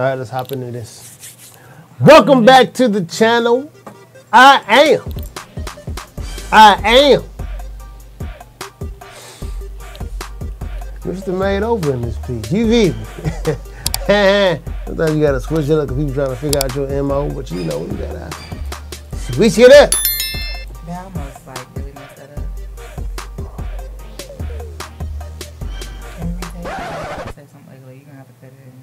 All right, let's hop into this. Welcome back to the channel. I am Mr. Made Over in this piece. You either. Sometimes you gotta switch it up because people trying to figure out your MO, but you know, you gotta switch it up. That almost like really messed that up. Can we say something ugly? You're gonna have to cut it anyway.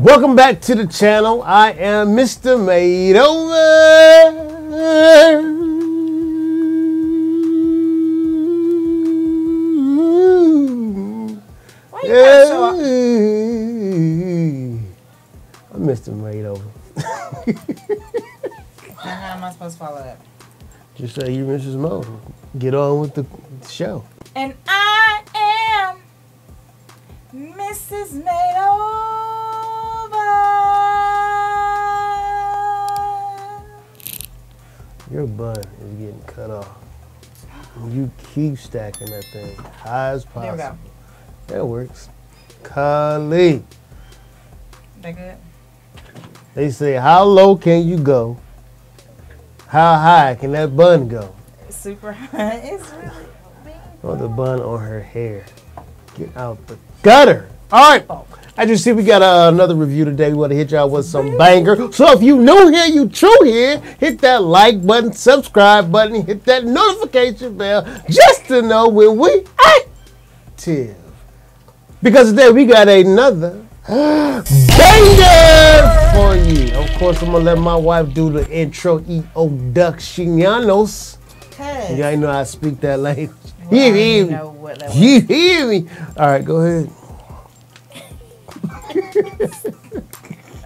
Welcome back to the channel. I am Mr. Made Over. Why you gotta show up? I'm Mr. Made Over. Now how am I supposed to follow up? Just say you Mrs. Mo. Get on with the show. And I am Mrs. Made Over. Your bun is getting cut off. You keep stacking that thing high as possible. There we go. That works. Kali. That good? They say, how low can you go? How high can that bun go? It's super high. It's really big. Oh, the bun on her hair. Get out the gutter. All right. Oh. I just see we got another review today. We want to hit y'all with some banger. So if you new here, you true here, hit that like button, subscribe button, hit that notification bell just to know when we active. Because today we got another banger for you. Of course, I'm going to let my wife do the intro, introducciones. Hey. Y'all know I speak that language. Well, you hear me? You hear me? All right, go ahead.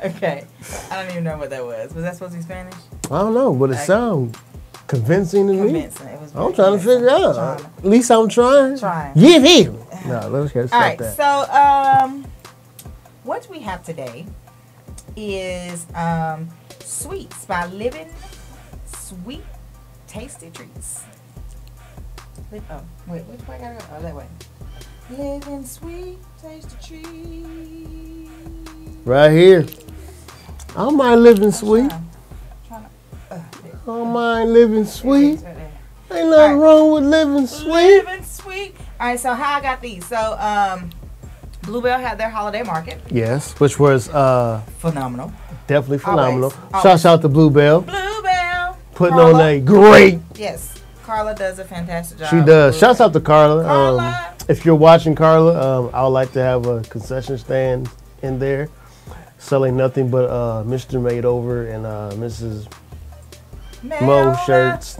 Okay, I don't even know what that was. Was that supposed to be Spanish? I don't know, but it sounds convincing to me. I'm trying to figure out. At least I'm trying. Yeah, yeah. No, let's get started. All right, so what we have today is sweets by Liv'n Sweet Tasty Treats. Oh, wait, which way I gotta go? Oh, that way. Liv'n Sweet Tasty Treats. Right here. I don't mind living sweet. I don't mind living sweet. Ain't nothing wrong with living sweet. Living sweet. All right, so how I got these. So Bluebell had their holiday market. Yes, which was phenomenal. Definitely phenomenal. Always. Shout out to Bluebell. Bluebell. Putting on a great. Yes, Carla does a fantastic job. She does. Shouts out to Carla. Carla. If you're watching, Carla, I would like to have a concession stand in there. Selling nothing but Mr. Made Over and Mrs. Mo shirts.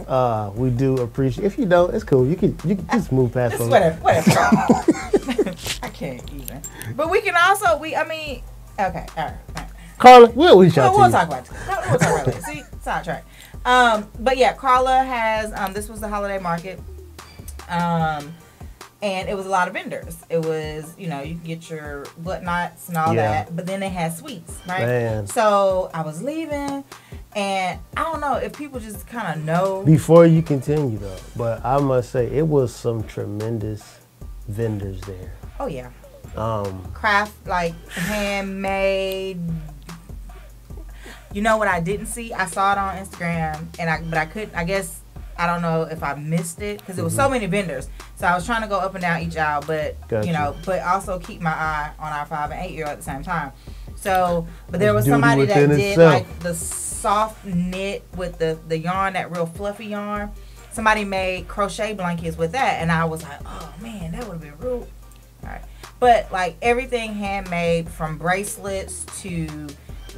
We do appreciate. If you don't, it's cool. You can just move past them. Whatever. I can't even. But we can also okay, all right. Carla, we'll talk about it. We'll talk about it. See, sidetrack. But yeah, Carla has this was the holiday market. And it was a lot of vendors. It was, you know, you could get your whatnots and all that. But then they had sweets, right? Man. So I was leaving, and I don't know if people just kind of know. Before you continue, though, but I must say it was some tremendous vendors there. Oh, yeah. Craft, like, handmade. You know what I didn't see? I saw it on Instagram, and but I couldn't, I guess. I don't know if I missed it because it was so many vendors. So I was trying to go up and down each aisle, but you know, but also keep my eye on our 5- and 8-year old at the same time. So, but there was somebody that did like the soft knit with the yarn, that real fluffy yarn. Somebody made crochet blankets with that, and I was like, oh man, that would have been rude. All right, but like everything handmade, from bracelets to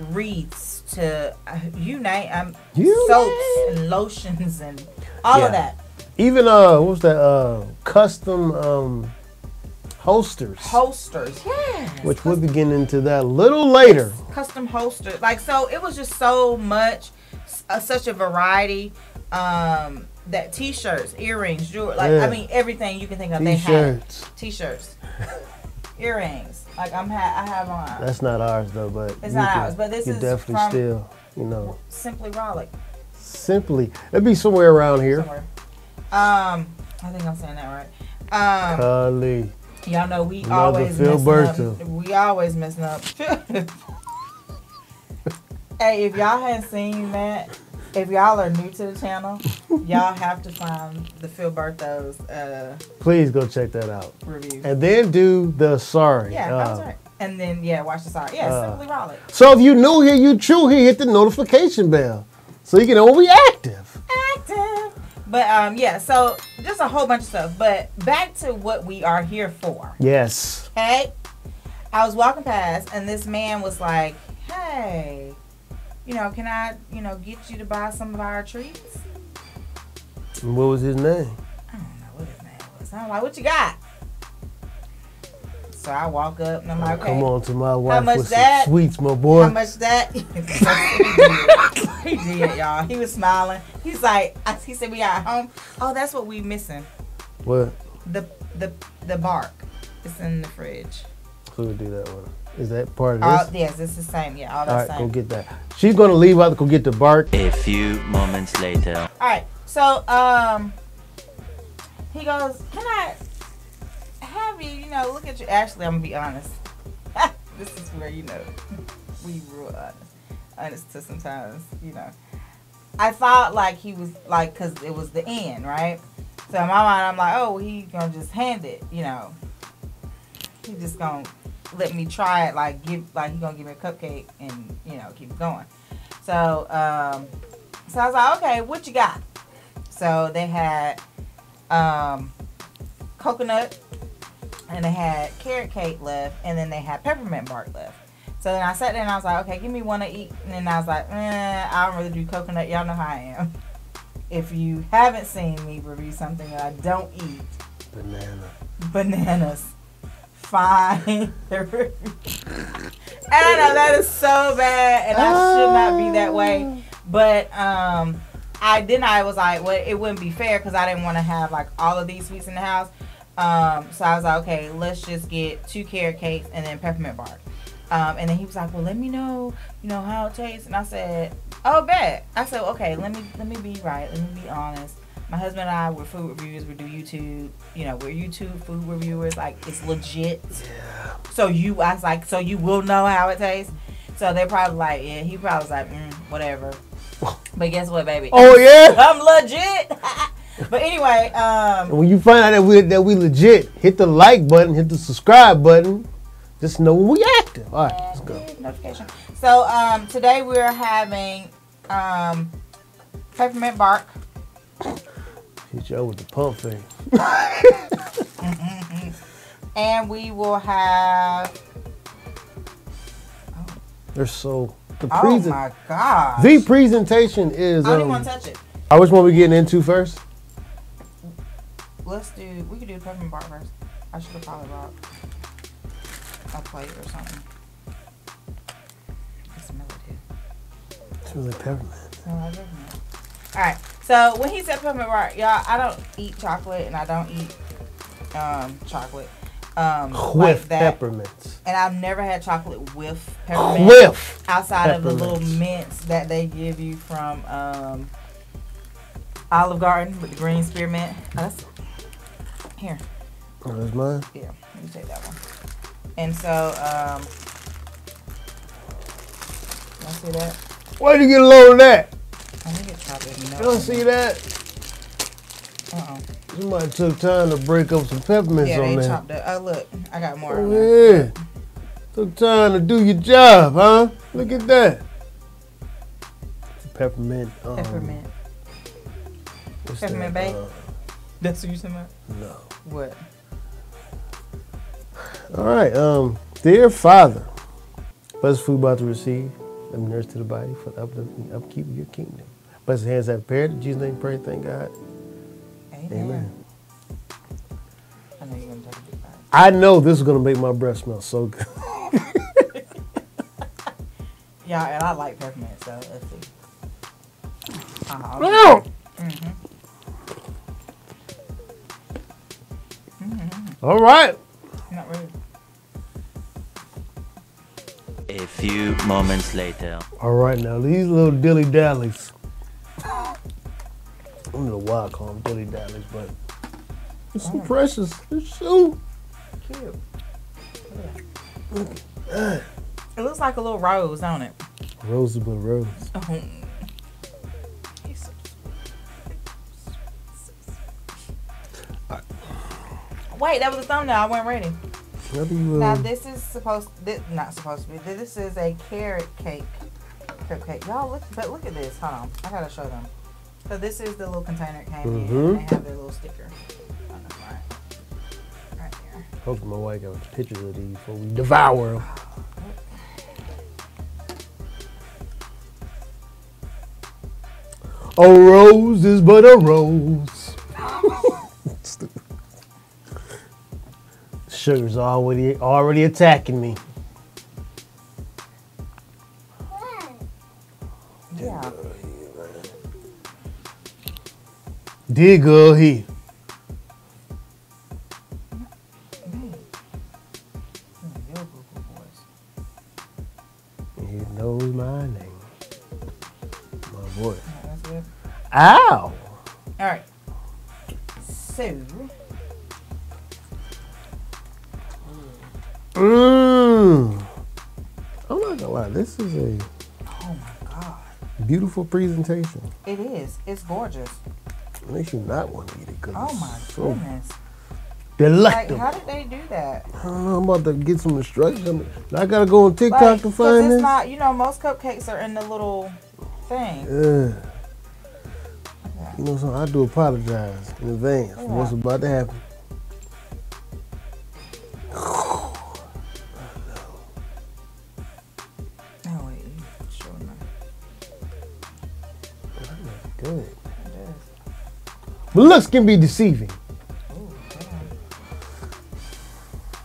wreaths to you name soaps and lotions and all of that. Even what was that custom Holsters. Holsters, yes. Which we'll be getting into that a little later. Custom holsters. Like, so it was just so much, such a variety. That T-shirts, earrings, jewelry. Like, yeah. I mean, everything you can think of. T-shirts. T-shirts. Earrings. Like, I have on. That's not ours, though, but. It's not ours, but this is definitely from still, you know. Simply Rawlick. Simply. It'd be somewhere around here. Somewhere. I think I'm saying that right. Y'all know we always messing up. We always messing up. Hey, if y'all hadn't seen that, if y'all are new to the channel, y'all have to find the Philberto's please go check that out. Review. And then do the sorry. Yeah, I'm sorry. And then yeah, watch the sorry. Yeah, Simply Rawlick. So if you new here, you true here, hit the notification bell. So you can always be active. Active. But yeah, so just a whole bunch of stuff. But back to what we are here for. Yes. Okay. I was walking past and this man was like, hey, you know, can I, you know, get you to buy some of our treats? And what was his name? I don't know what his name was. I'm like, what you got? So I walk up and I'm like, okay. Come on to my wife with some sweets, my boy. How much that? He did, y'all. He was smiling. He's like, he said, we are home. Oh, that's what we missing. What? The bark. It's in the fridge. Who would do that one? Is that part of this? Yes, it's the same. Yeah, all that same. All right, go get that. She's going to leave out to go get the bark. A few moments later. All right, so he goes, can I have you, you know, look at you. Actually, I'm going to be honest. This is where, you know, we were honest to sometimes, you know. I thought like he was like, because it was the end, right? So in my mind, I'm like, oh, he's going to just hand it, you know. He just going to let me try it, like give, like he gonna give me a cupcake and, you know, keep going. So so I was like, okay, what you got? So they had coconut and they had carrot cake left, and then they had peppermint bark left. So then I sat there and I was like, okay, give me one to eat. And then I was like, I don't really do coconut. Y'all know how I am. If you haven't seen me review something that I don't eat, bananas. Fine. And I know that is so bad, and I should not be that way. But I was like, well, it wouldn't be fair because I didn't want to have like all of these sweets in the house. So I was like, okay, let's just get 2 carrot cakes and then peppermint bark. And then he was like, well, let me know, you know, how it tastes. And I said, oh, bet. I said, okay, let me be right. Let me be honest. My husband and I, we're food reviewers, we do YouTube, you know, we're YouTube food reviewers, like, it's legit. Yeah. So I was like, so you will know how it tastes? So they're probably like, yeah, he probably was like, whatever. But guess what, baby? Oh, yeah? I'm legit. But anyway. When you find out that we legit, hit the like button, hit the subscribe button. Just know when we active. All right, let's go. Notification. So today we're having peppermint bark. Hit y'all with the pump thing. And we will have. Oh. They're so. Oh my God. The presentation is. I don't even want to touch it. Which one we getting into first? Let's do. We could do the peppermint bark first. I should have probably brought a plate or something. I smell it here. It smells like peppermint. Smells like peppermint. All right. So when he said peppermint bark, y'all, I don't eat chocolate and I don't eat chocolate with like peppermints. And I've never had chocolate with peppermint. With outside peppermint. Of the little mints that they give you from Olive Garden with the green spearmint. Oh, that's here. Oh, that's mine. Yeah, let me take that one. And so, y'all see that? Why'd you get a load of that? I think it's probably enough. You don't see that? You might have took time to break up some peppermints on there. Yeah, they chopped up. Oh, look. I got more on there. Yeah. Took time to do your job, huh? Look at that. Peppermint. Peppermint babe? That's what you said, man? No. What? All right. Dear Father, bless food about to receive. Let me nurse to the body for the upkeep of your kingdom. Bless the hands that prepared. In Jesus' name, pray. Thank God. Amen. I know you're going to talk about it. I know this is gonna make my breath smell so good. Yeah, and I like peppermint, so let's see. All right. Not really. A few moments later. All right, now these little dilly dallies. I don't know why I call them dilly dallies, but it's so precious. It's so cute. Yeah. It looks like a little rose, don't it? Rosebud rose. Oh. He's so sweet. Right. Wait, that was a thumbnail. I wasn't ready. Now this is this is a carrot cake. Y'all look at this. Hold on, I gotta show them. So this is the little container it came in. And they have their little sticker on the front, right there. Hope my wife got pictures of these before we devour them. A rose is but a rose. Sugar's already attacking me. Yeah. Dig her here. He knows my name. My voice. That's good. Ow! All right. So. I'm not gonna lie, this is a beautiful presentation. It is. It's gorgeous. It makes you not want to eat it because oh my goodness. Delectable. Like, how did they do that? I don't know, I'm about to get some instructions. I gotta go on TikTok to find this. It's not, you know, most cupcakes are in the little thing. Yeah. You know something, I do apologize in advance for what's about to happen. But looks can be deceiving. Ooh, all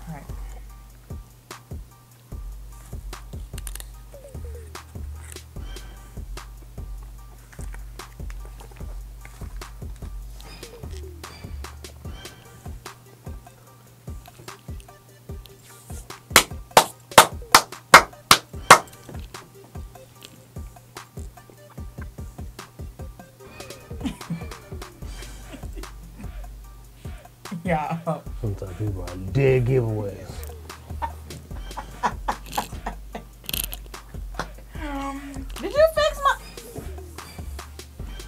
right. Yeah. Sometimes people are dead giveaways. Did you fix my?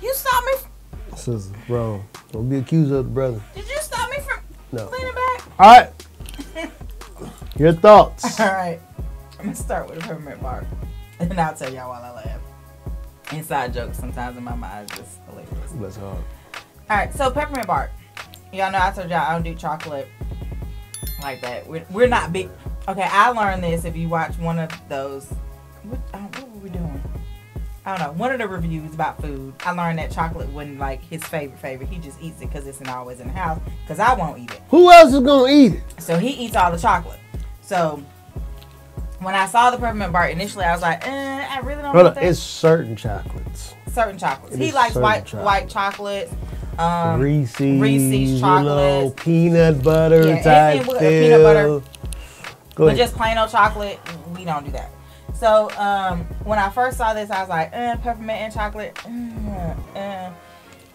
You stopped me. This is wrong. Don't be accused of the brother. Did you stop me from cleaning back? All right. Your thoughts. All right. I'm gonna start with a peppermint bar, and I'll tell y'all while I laugh. Inside jokes sometimes in my mind is just hilarious. That's hard. All right. So peppermint bark. Y'all know I told y'all I don't do chocolate like that. We're not big. Okay, I learned this if you watch one of those. What were we doing? I don't know. One of the reviews about food. I learned that chocolate wasn't like his favorite. He just eats it because it's not always in the house. Because I won't eat it. Who else is going to eat it? So he eats all the chocolate. So when I saw the peppermint bar initially, I was like, I really don't want that. It's certain chocolates. Certain chocolates. He likes white chocolate. Reese's chocolate, you know, peanut butter type peanut butter. But just plain old chocolate, we don't do that. So when I first saw this, I was like, peppermint and chocolate. I don't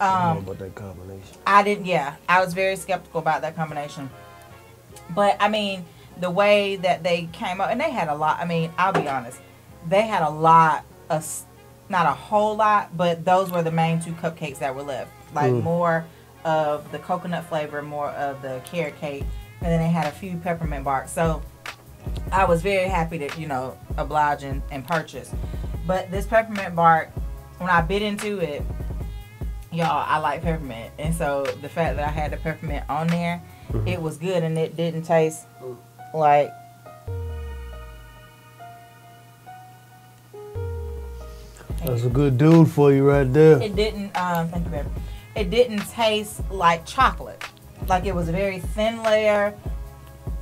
know about that combination. I didn't. Yeah, I was very skeptical about that combination. But I mean, the way that they came up, and they had a lot. I mean, I'll be honest, they had a lot of, not a whole lot, but those were the main two cupcakes that were left. Like more of the coconut flavor, more of the carrot cake, and then they had a few peppermint barks. So I was very happy to, you know, oblige and purchase. But this peppermint bark, when I bit into it, y'all, I like peppermint, and so the fact that I had the peppermint on there, it was good, and it didn't taste like. That's a good dude for you right there. It didn't. Thank you, baby. It didn't taste like chocolate. Like, it was a very thin layer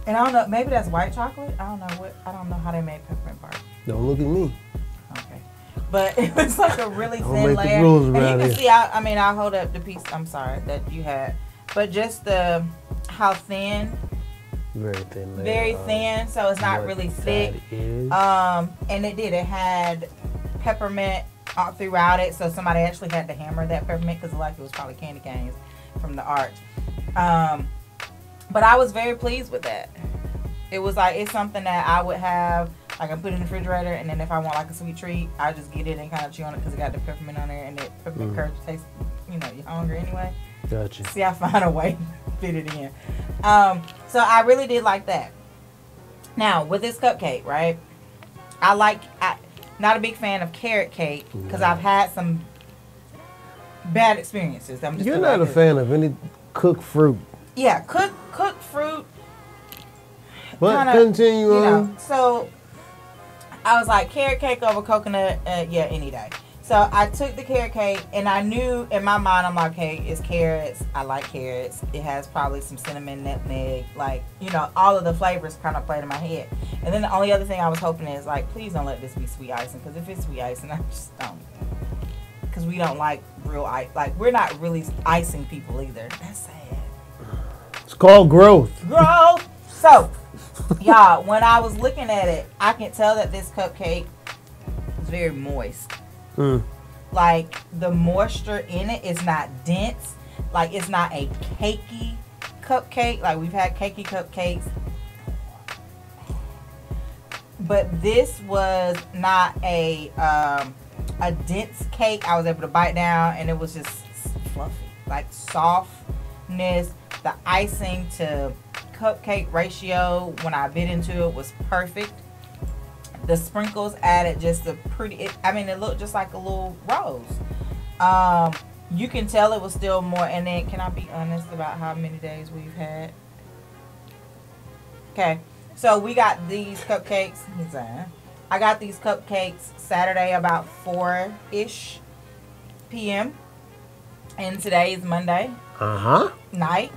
And I don't know, maybe that's white chocolate. I don't know what, I don't know how they made peppermint bark. Don't look at me. Okay. But it was like a really thin layer. And you can see, I mean, I'll hold up the piece, I'm sorry, that you had. But just the, how thin. Very thin layer. Very thin, so it's not really thick. And it did, it had peppermint all throughout it. So somebody actually had to hammer that peppermint because like it was probably candy canes from the arch. But I was very pleased with that. It was like, it's something that I would have, like I put in the refrigerator, and then if I want like a sweet treat, I just get it and kind of chew on it because it got the peppermint on there, and that peppermint curd tastes, you know, you're hungry anyway. Gotcha. See, I find a way to fit it in. So I really did like that. Now, with this cupcake, right? I'm not a big fan of carrot cake because I've had some bad experiences. You're not a fan of any cooked fruit. Yeah, cooked fruit. But kinda, continue on. You know, so I was like, carrot cake over coconut, yeah, any day. So I took the carrot cake, and I knew in my mind, I'm like, okay, it's carrots. I like carrots. It has probably some cinnamon, nutmeg, like, you know, all of the flavors kind of played in my head. And then the only other thing I was hoping is, like, please don't let this be sweet icing, because if it's sweet icing, I just don't. Because we don't like real ice. Like, we're not really icing people either. That's sad. It's called growth. Growth. So, y'all, when I was looking at it, I can tell that this cupcake is very moist. Like, the moisture in it is not dense. Like, it's not a cakey cupcake. Like, we've had cakey cupcakes. But this was not a a dense cake. I was able to bite down, and it was just fluffy. Like, softness. The icing to cupcake ratio when I bit into it was perfect. The sprinkles added just a pretty, I mean, it looked just like a little rose. You can tell it was still more, and then can I be honest about how many days we've had? Okay, so we got these cupcakes. I got these cupcakes Saturday about 4-ish p.m. and today is Monday. Night.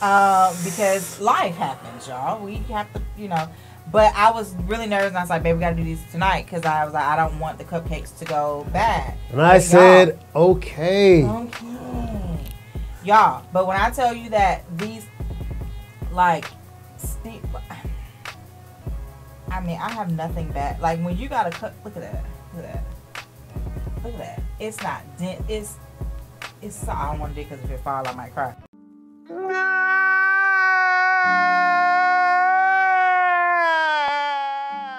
Because life happens, y'all. We have to, you know. But I was really nervous, and I was like, babe, we got to do these tonight. Because I was like, I don't want the cupcakes to go bad. And I said, okay. Okay. Y'all, but when I tell you that these, like, I mean, I have nothing bad. Like, when you got a cup, look at that. Look at that. Look at that. It's not dense. It's something I don't want to do because if it falls, I might cry.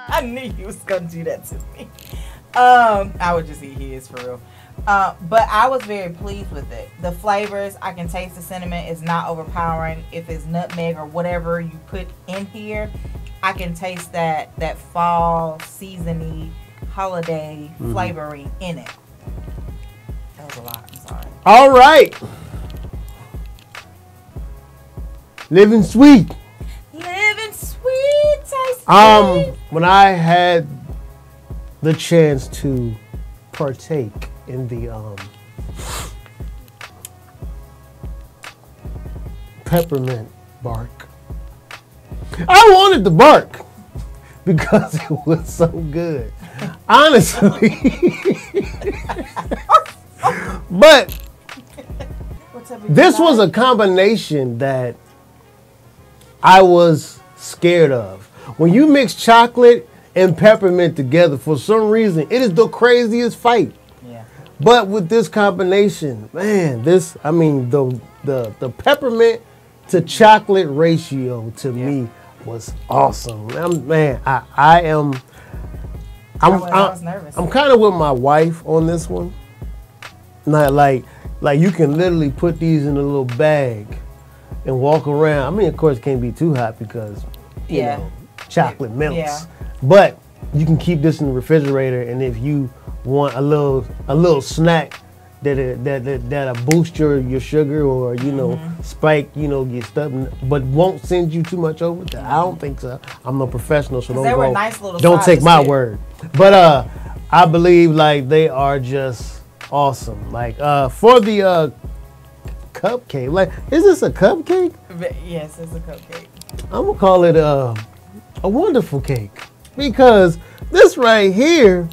I knew you was gonna do that to me. I would just eat his for real. But I was very pleased with it. The flavors, I can taste the cinnamon. It's not overpowering. If it's nutmeg or whatever you put in here, I can taste that fall seasony holiday flavoring in it. That was a lot. I'm sorry. All right. Liv'n Sweet. Liv'n Sweet. Tasty. When I had the chance to partake in the peppermint bark, I wanted the bark because it was so good, honestly. But this was a combination that I was scared of. When you mix chocolate and peppermint together, for some reason, it is the craziest fight. Yeah. But with this combination, man, I mean, the peppermint to chocolate ratio to me was awesome. I was nervous. I'm kind of with my wife on this one. Not like you can literally put these in a little bag and walk around. I mean, of course, it can't be too hot because you know, chocolate melts. But you can keep this in the refrigerator, and if you want a little snack that'll boost your sugar or you know spike your stuff, but won't send you too much over. I don't think so. I'm no professional, so don't take my word. But I believe like they are just awesome. Like for the cupcake. Like, is this a cupcake? Yes, it's a cupcake. I'm gonna call it a wonderful cake, because this right here,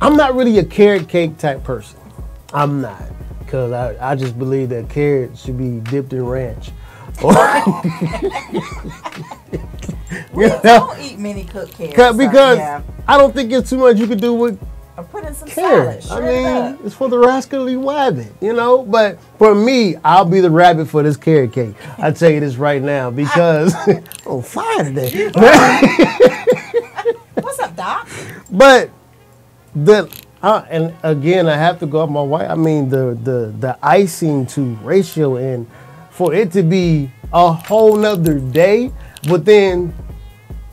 I'm not really a carrot cake type person. I'm not, because I just believe that carrots should be dipped in ranch. We don't eat many cooked carrots. Because I don't think it's too much you could do with carrots. I mean, it's for the rascally rabbit, you know? But for me, I'll be the rabbit for this carrot cake. I tell you this right now, because I'm on fire today. What's up, Doc? But and again, I have to go up my wife. I mean, the icing to ratio, and for it to be a whole nother day, but then,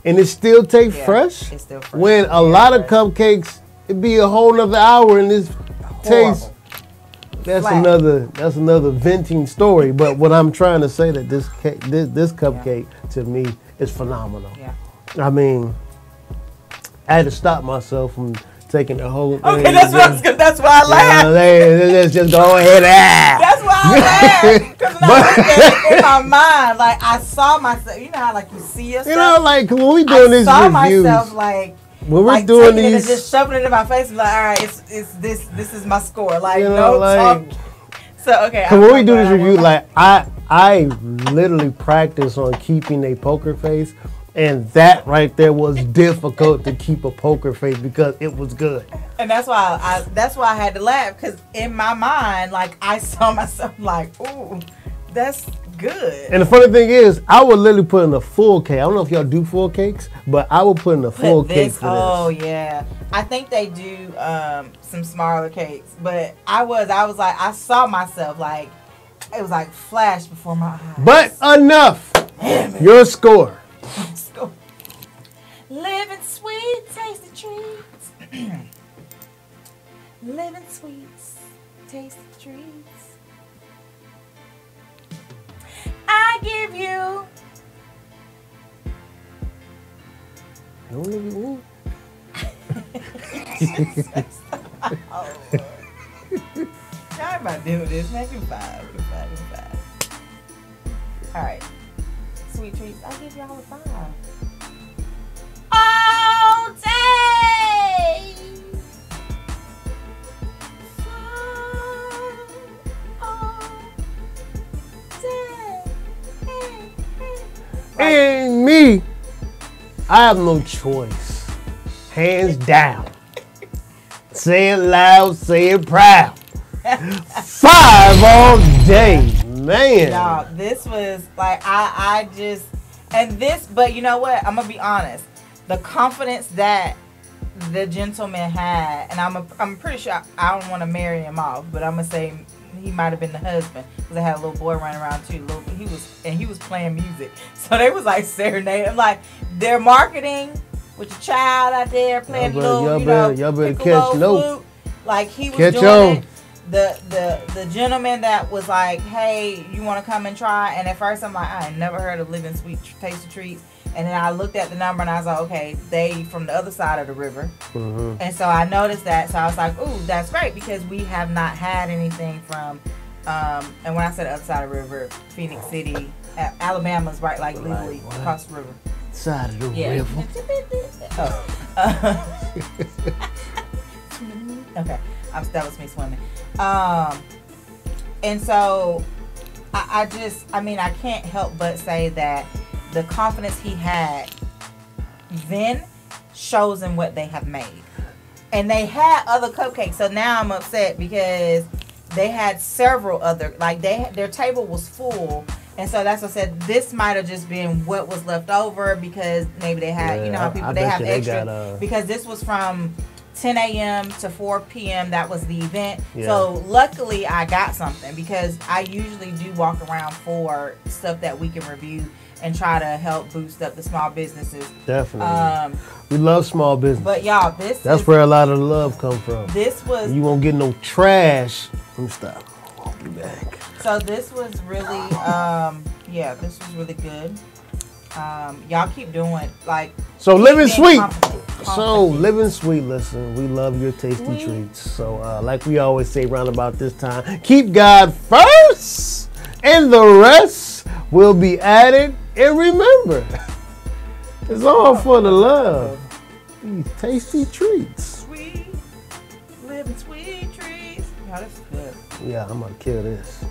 and it still tastes fresh. It's still fresh. When a lot of cupcakes, it'd be a whole nother hour, and this taste. That's flat. That's another venting story. But what I'm trying to say, that this cupcake to me is phenomenal. Yeah. I mean, I had to stop myself from taking the whole. Okay, that's why I laughed. You know, let's just go ahead and ask. That's why I laughed, because when I was in my mind, like, I saw myself. You know how, like, you see yourself. You know, like, when we doing these reviews, I saw myself, like, when we're like doing these, and just shoving it in my face, like, all right, it's this is my score. Like, you know, no like, talk. So okay. When we do this review, like, I literally practice on keeping a poker face. And that right there was difficult to keep a poker face, because it was good. And that's why I had to laugh, because in my mind, like, I saw myself like, ooh, that's good. And the funny thing is, I would literally put in a full cake. I don't know if y'all do full cakes, but I would put in a full cake for this. Oh yeah, I think they do some smaller cakes, but I was like, I saw myself, like, it was like flash before my eyes. But enough. Damn, your score. Liv'n Sweet, tasty treats. Liv'n Sweets, tasty treats. I give you. No. Oh, Lord. How am I doing this? Maybe five. All right. Sweet treats, I give y'all a 5. All day. And me, I have no choice. Hands down. Say it loud, say it proud. 5 all day. Man. No, this was like, I just, and this, but you know what? I'm going to be honest. The confidence that the gentleman had, and I'm pretty sure, I don't want to marry him off, but I'm going to say he might have been the husband, because I had a little boy running around too. He was playing music. So they was like serenading. Like, they're marketing with your child out there playing flute. Like, he was doing it. The gentleman that was like, hey, you want to come and try? And at first I'm like, I ain't never heard of Liv'n Sweet Tasty Treats. And then I looked at the number and I was like, okay, they from the other side of the river. Mm-hmm. And so I noticed that. So I was like, ooh, that's great, because we have not had anything from, and when I said other side of the river, Phoenix City, Alabama's right, like, literally across the river. Side of the river. Oh. Okay. That was me swimming. And so I just, I mean, I can't help but say that the confidence he had then shows in what they have made. And they had other cupcakes, so now I'm upset, because they had several other, like, their table was full. And so that's what I said, this might have just been what was left over, because maybe they had, you know, how people, they have extra. Because this was from 10 a.m. to 4 p.m. That was the event. Yeah. So luckily I got something, because I usually do walk around for stuff that we can review and try to help boost up the small businesses. Definitely. We love small business. But y'all, this that's where a lot of love comes from. This was, you won't get no trash from stuff. I'll be back. So this was really, yeah, this was really good. Y'all keep doing, like, so Liv'n Sweet. So, Liv'n Sweet, listen, we love your tasty treats. So, like we always say round about this time, keep God first, and the rest will be added. And remember, it's all for the love. These tasty treats. Sweet, Liv'n Sweet treats. Wow, that's good. Yeah, I'm gonna kill this.